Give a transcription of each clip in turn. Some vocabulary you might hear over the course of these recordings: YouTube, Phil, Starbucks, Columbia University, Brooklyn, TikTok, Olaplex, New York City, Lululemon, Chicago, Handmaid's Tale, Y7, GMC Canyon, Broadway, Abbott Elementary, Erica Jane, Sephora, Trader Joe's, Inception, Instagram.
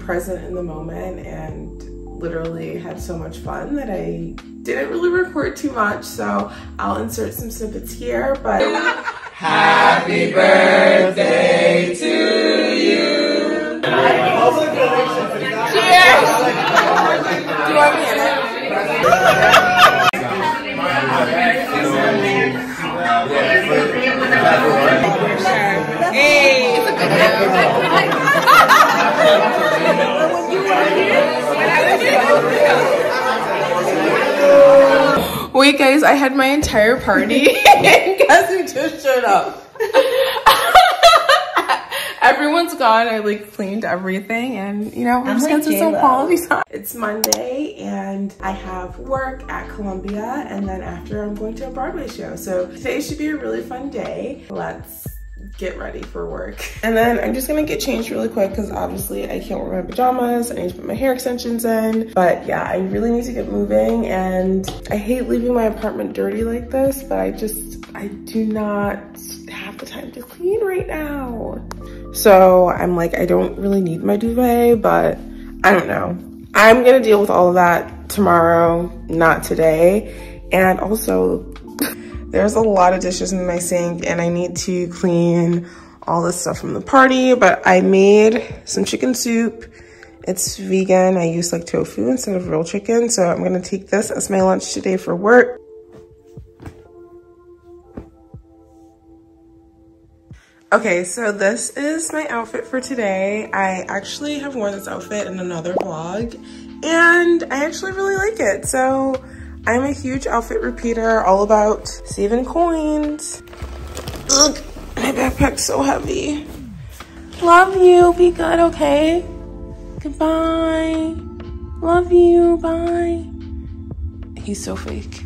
Present in the moment and literally had so much fun that I didn't really record too much, so I'll insert some snippets here. But happy birthday to you. Cheers. Wait guys, I had my entire party and guess who just showed up? Everyone's gone. I like cleaned everything and you know, we're just gonna do some quality time. It's Monday and I have work at Columbia and then after I'm going to a Broadway show. So today should be a really fun day. Let's get ready for work. And then I'm just gonna get changed really quick because obviously I can't wear my pajamas. I need to put my hair extensions in. But yeah, I really need to get moving and I hate leaving my apartment dirty like this, but I do not have the time to clean right now. So I'm like, I don't really need my duvet, but I don't know. I'm gonna deal with all of that tomorrow, not today. And also, there's a lot of dishes in my sink and I need to clean all this stuff from the party, but I made some chicken soup. It's vegan. I use like tofu instead of real chicken. So I'm gonna take this as my lunch today for work. Okay, so this is my outfit for today. I actually have worn this outfit in another vlog and I actually really like it. So I'm a huge outfit repeater, all about saving coins. Look, my backpack's so heavy. Love you, be good, okay? Goodbye. Love you, bye. He's so fake.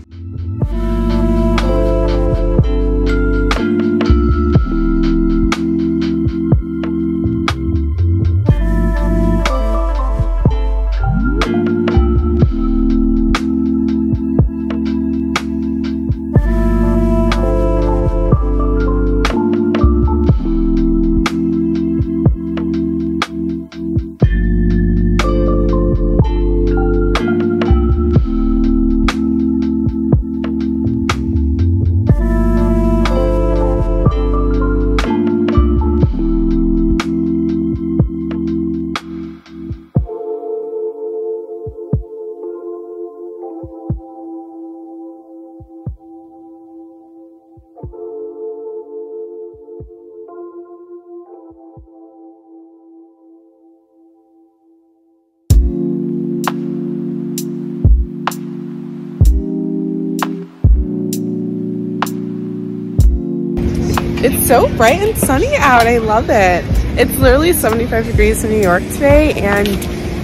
It's so bright and sunny out. I love it. It's literally 75 degrees in New York today and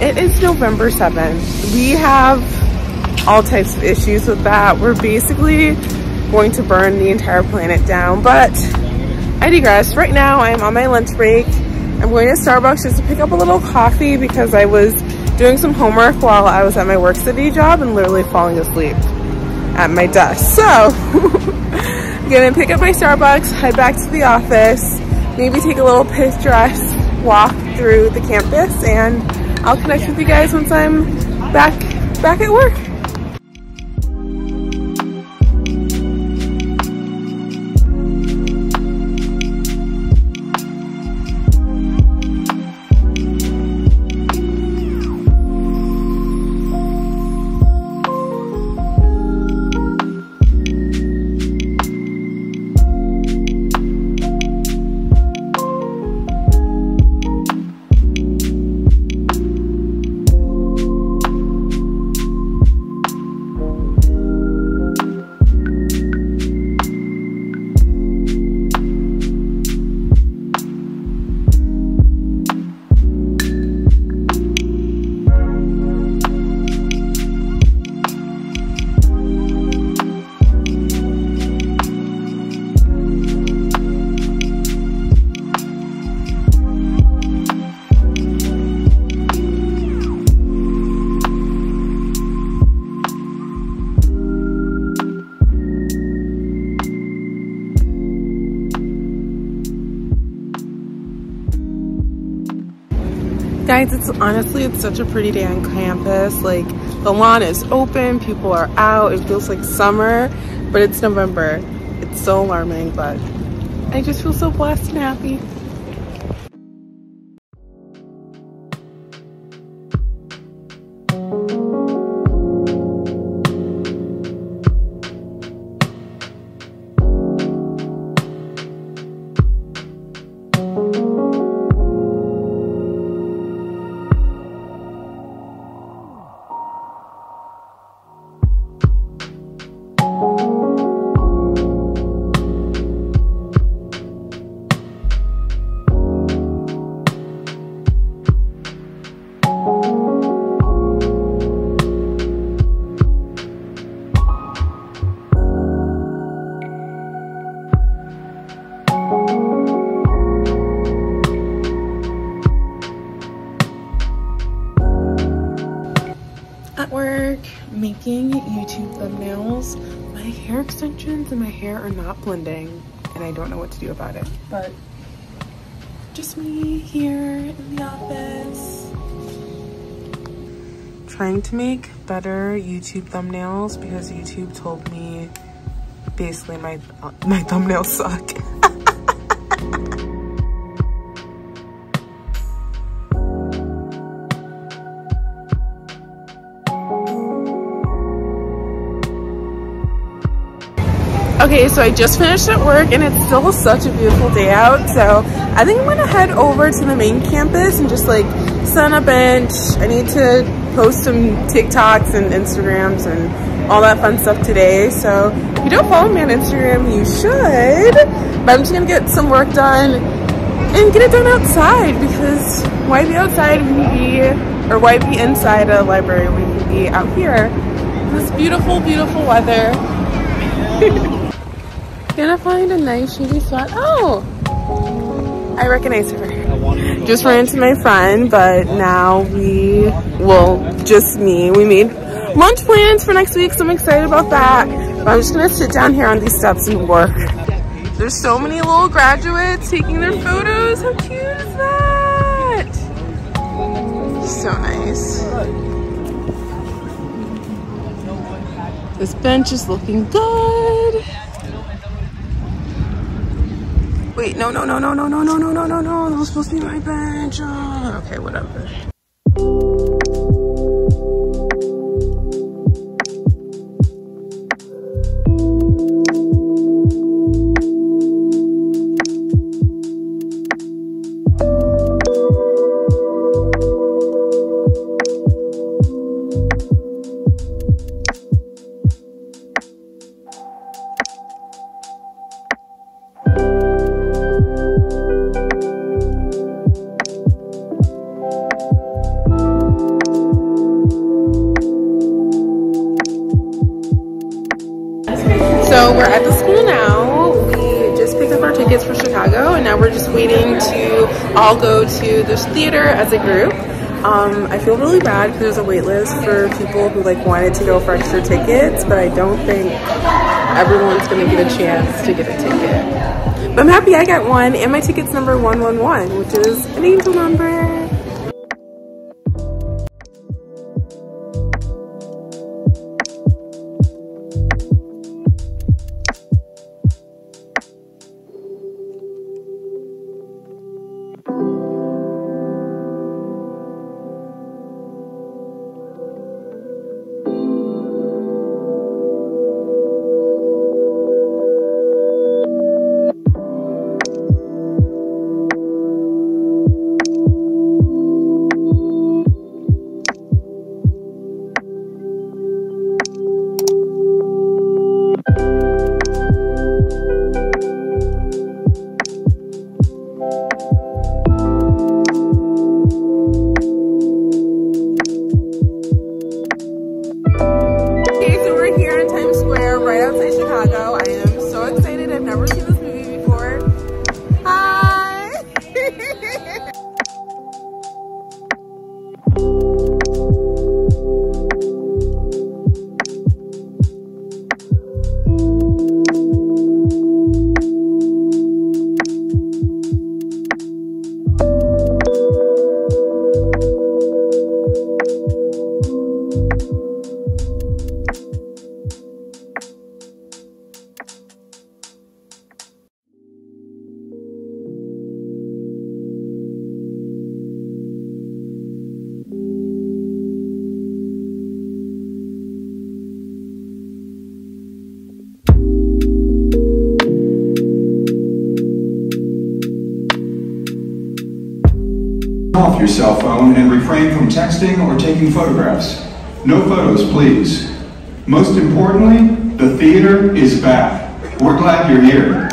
it is November 7th. We have all types of issues with that. We're basically going to burn the entire planet down, but I digress. Right now I'm on my lunch break. I'm going to Starbucks just to pick up a little coffee because I was doing some homework while I was at my work study job and literally falling asleep at my desk. So I'm gonna pick up my Starbucks, head back to the office, maybe take a little picturesque walk through the campus, and I'll connect with you guys once I'm back at work. Guys, it's such a pretty day on campus. Like, the lawn is open, people are out, it feels like summer, but it's November. It's so alarming, but I just feel so blessed and happy. Making YouTube thumbnails. My hair extensions and my hair are not blending and I don't know what to do about it, but just me here in the office trying to make better YouTube thumbnails because YouTube told me basically my thumbnails suck. Okay, so I just finished at work and it's still such a beautiful day out, so I think I'm gonna head over to the main campus and just like sit on a bench. I need to post some TikToks and Instagrams and all that fun stuff today, so if you don't follow me on Instagram, you should. But I'm just gonna get some work done and get it done outside, because why be outside when you be, or why be inside a library when you can be out here in this beautiful, beautiful weather. Gonna find a nice shady spot. Oh, I recognize her. Just ran into my friend, but now we made lunch plans for next week, so I'm excited about that. But I'm just gonna sit down here on these steps and work. There's so many little graduates taking their photos. How cute is that? So nice. This bench is looking good. Wait, no, that was supposed to be my bench. Oh, okay, whatever. So we're at the school now. We just picked up our tickets for Chicago and now we're just waiting to all go to this theater as a group. I feel really bad because there's a wait list for people who like wanted to go for extra tickets, but I don't think everyone's gonna get a chance to get a ticket. But I'm happy I got one, and my ticket's number 111, which is an angel number. off your cell phone and refrain from texting or taking photographs. No photos, please. Most importantly, the theater is back. We're glad you're here.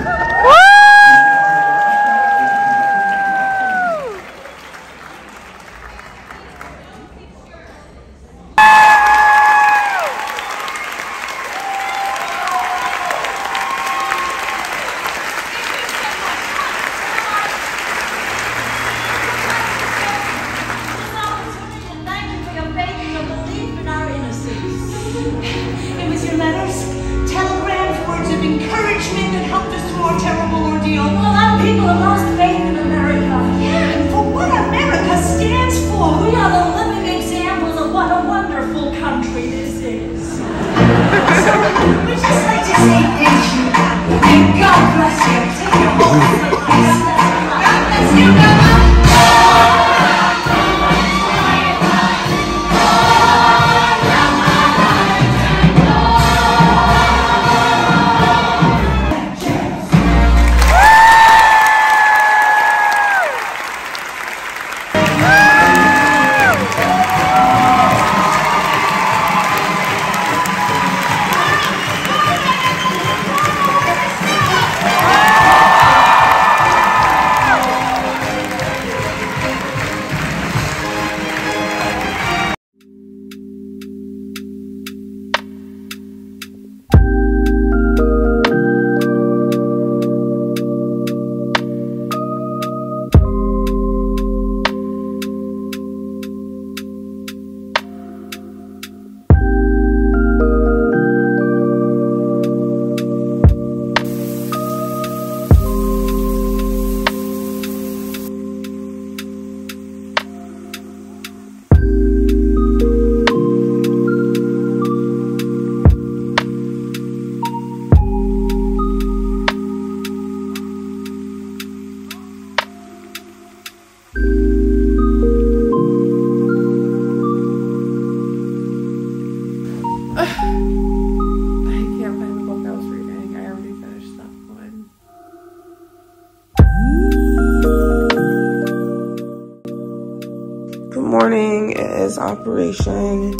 Operation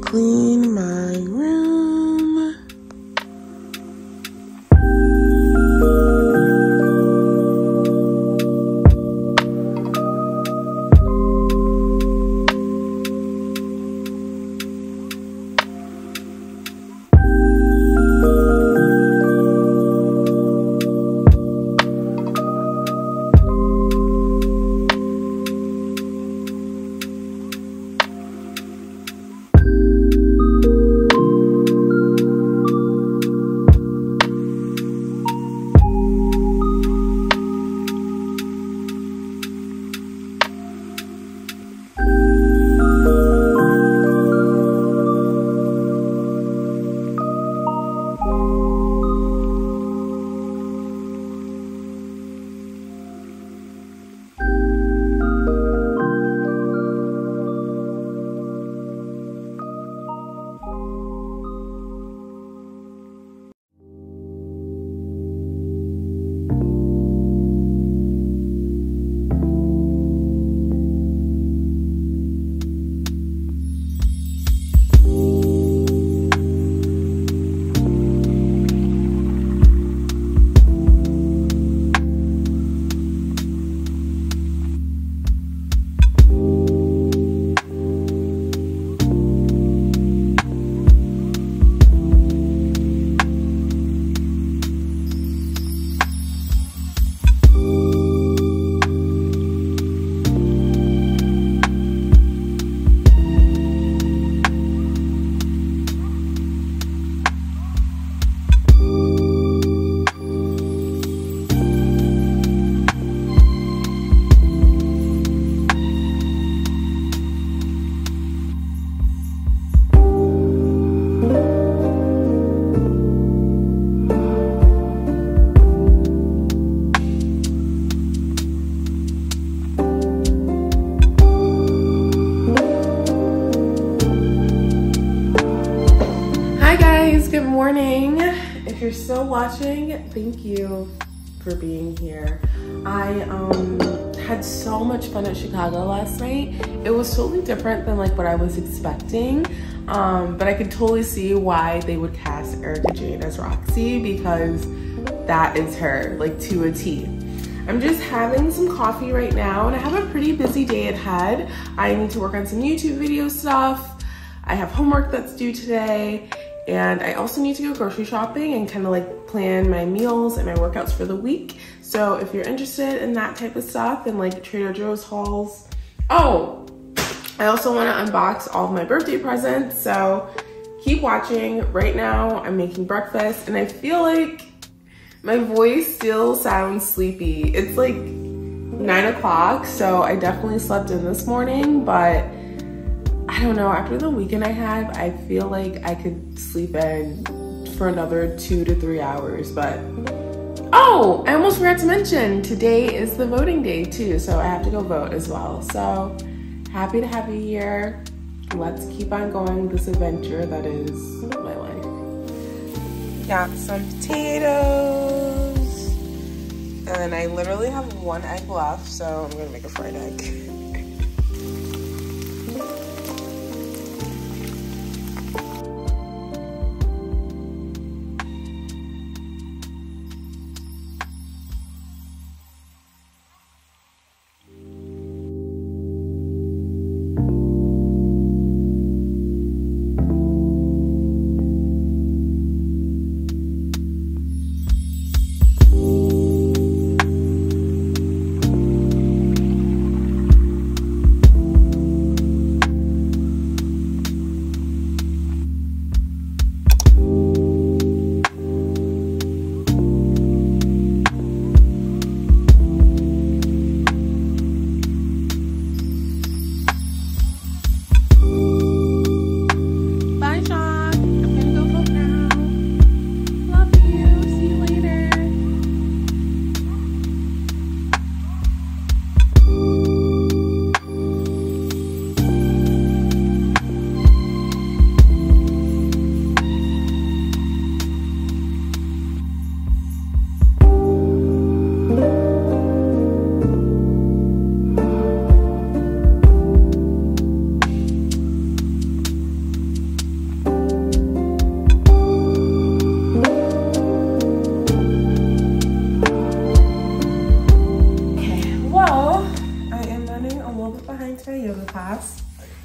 clean my room. Watching, thank you for being here. I had so much fun at Chicago last night. It was totally different than like what I was expecting, but I could totally see why they would cast Erica Jane as Roxy, because that is her, like, to a T. I'm just having some coffee right now, and I have a pretty busy day ahead. I need to work on some YouTube video stuff. I have homework that's due today, and I also need to go grocery shopping and kind of like plan my meals and my workouts for the week. So if you're interested in that type of stuff and like Trader Joe's hauls. Oh, I also want to unbox all of my birthday presents. So keep watching. Right now I'm making breakfast, and I feel like my voice still sounds sleepy. It's like 9 o'clock, so I definitely slept in this morning, but I don't know, after the weekend I had, I feel like I could sleep in for another 2 to 3 hours. But, oh, I almost forgot to mention, today is the voting day too, so I have to go vote as well. So happy to have you here. Let's keep on going this adventure that is my life. Got some potatoes, and then I literally have one egg left, so I'm gonna make a fried egg.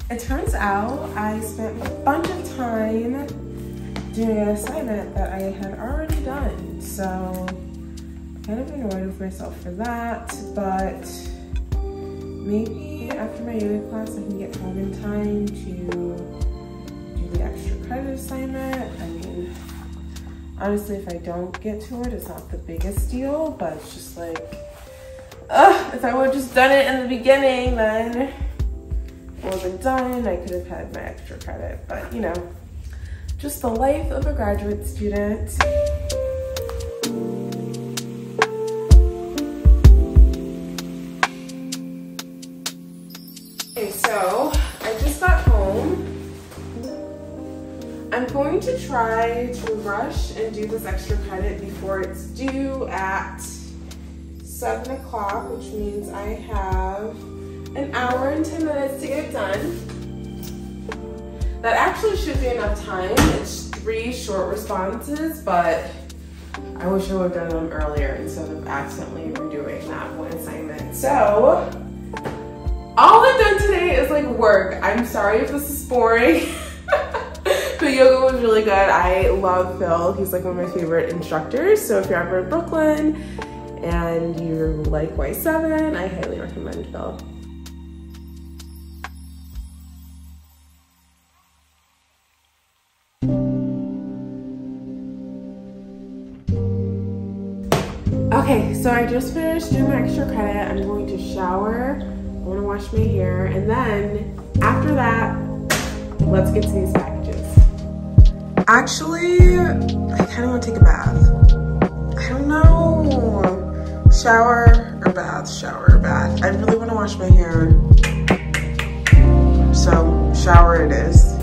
It turns out I spent a bunch of time doing an assignment that I had already done, so I'm kind of annoyed with myself for that, but maybe after my yoga class I can get home in time to do the extra credit assignment. I mean, honestly, if I don't get to it, it's not the biggest deal, but it's just like, ugh, if I would have just done it in the beginning, then wasn't done, I could have had my extra credit, but you know, just the life of a graduate student. Okay, so I just got home. I'm going to try to rush and do this extra credit before it's due at 7 o'clock, which means I have an hour and 10 minutes to get it done. That actually should be enough time. It's 3 short responses, but I wish I would have done them earlier instead of accidentally redoing that one assignment. So, all I've done today is like work. I'm sorry if this is boring, but yoga was really good. I love Phil. He's like one of my favorite instructors. So if you're ever in Brooklyn and you like Y7, I highly recommend Phil. Okay, so I just finished doing my extra credit. I'm going to shower, I want to wash my hair, and then after that, let's get to these packages. Actually, I kind of want to take a bath. I don't know, shower or bath. I really want to wash my hair, so shower it is.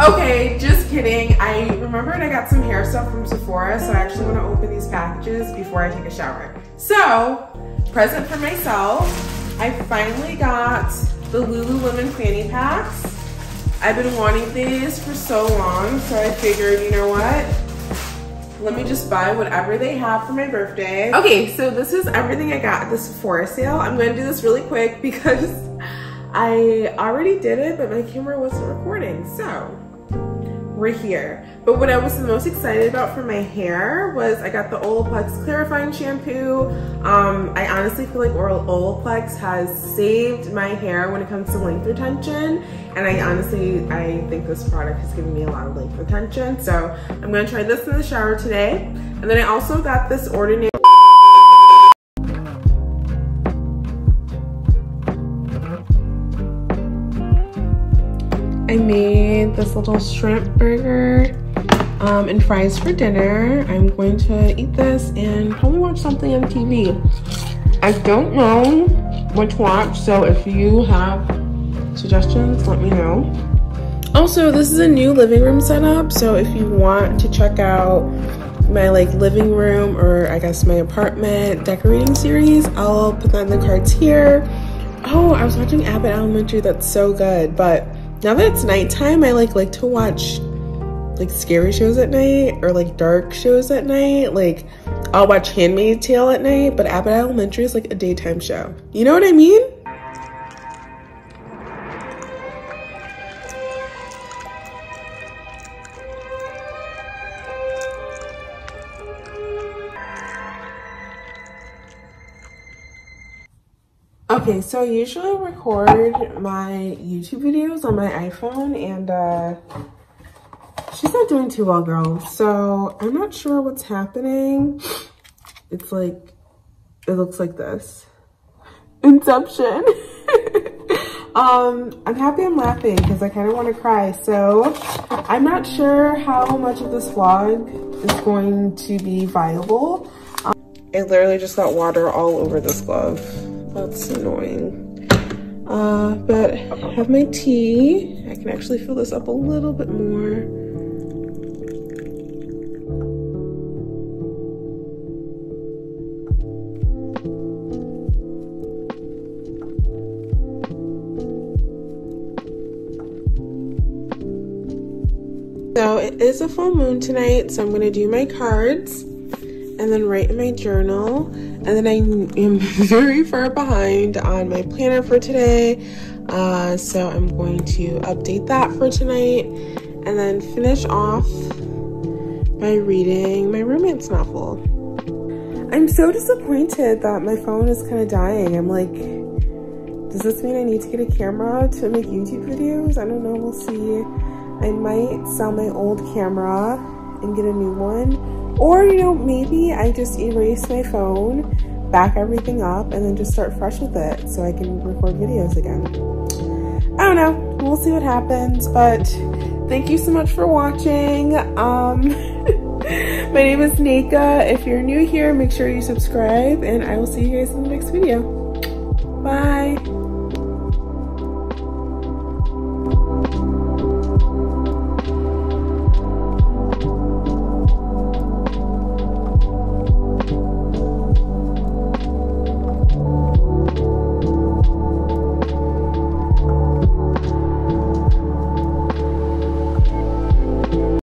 Okay, just kidding. I remembered I got some hair stuff from Sephora, so I actually want to open these packages before I take a shower. So, present for myself, I finally got the Lululemon fanny packs. I've been wanting these for so long, so I figured, you know what? Let me just buy whatever they have for my birthday. Okay, so this is everything I got at the Sephora sale. I'm gonna do this really quick because I already did it, but my camera wasn't recording, so we're here. But what I was the most excited about for my hair was I got the Olaplex clarifying shampoo. I honestly feel like Olaplex has saved my hair when it comes to length retention, and I think this product has given me a lot of length retention. So I'm gonna try this in the shower today. And then I also got this Ordinary. I made this little shrimp burger and fries for dinner. I'm going to eat this and probably watch something on TV. I don't know what to watch, so if you have suggestions, let me know. Also, this is a new living room setup, so if you want to check out my living room, or I guess my apartment decorating series, I'll put that in the cards here. Oh, I was watching Abbott Elementary, that's so good, but now that it's nighttime, I like to watch scary shows at night, or dark shows at night. I'll watch Handmaid's Tale at night, but Abbott Elementary is a daytime show. You know what I mean? Okay, so I usually record my YouTube videos on my iPhone, and she's not doing too well, girl. So I'm not sure what's happening. It's it looks like this. Inception. I'm happy I'm laughing because I kind of want to cry. So I'm not sure how much of this vlog is going to be viable. I literally just got water all over this glove. That's annoying. But I have my tea. I can actually fill this up a little bit more. So it is a full moon tonight, so I'm going to do my cards and then write in my journal, and then I am very far behind on my planner for today, so I'm going to update that for tonight and then finish off by reading my romance novel. I'm so disappointed that my phone is kind of dying. I'm like, does this mean I need to get a camera to make YouTube videos? I don't know, we'll see. I might sell my old camera and get a new one. Or, you know, maybe I just erase my phone, back everything up, and then just start fresh with it so I can record videos again. I don't know. We'll see what happens, but thank you so much for watching. My name is Nika. If you're new here, make sure you subscribe, and I will see you guys in the next video. Bye!